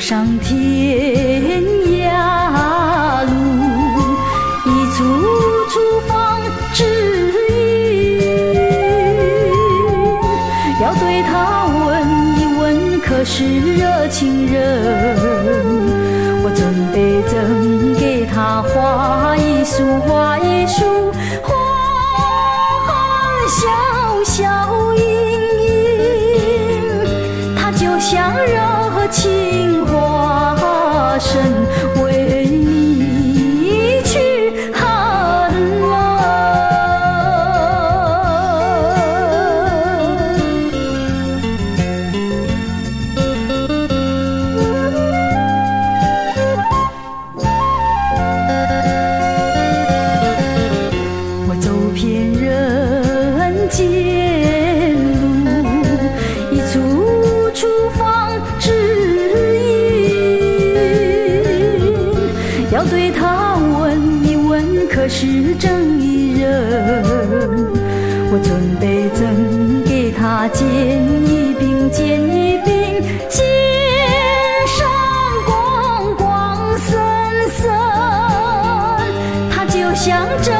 上天涯路，一处处放之云，要对他问一问，可是热情人，我准备赠给他花一束，花一束，花笑笑盈盈，他就像热情。 为你去寒冷，我走遍人间路，一处处放之。 要对他问一问，可是正义人，我准备赠给他煎一饼，煎一饼，煎上光光森森，他就像这。